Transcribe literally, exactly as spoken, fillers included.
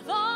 I've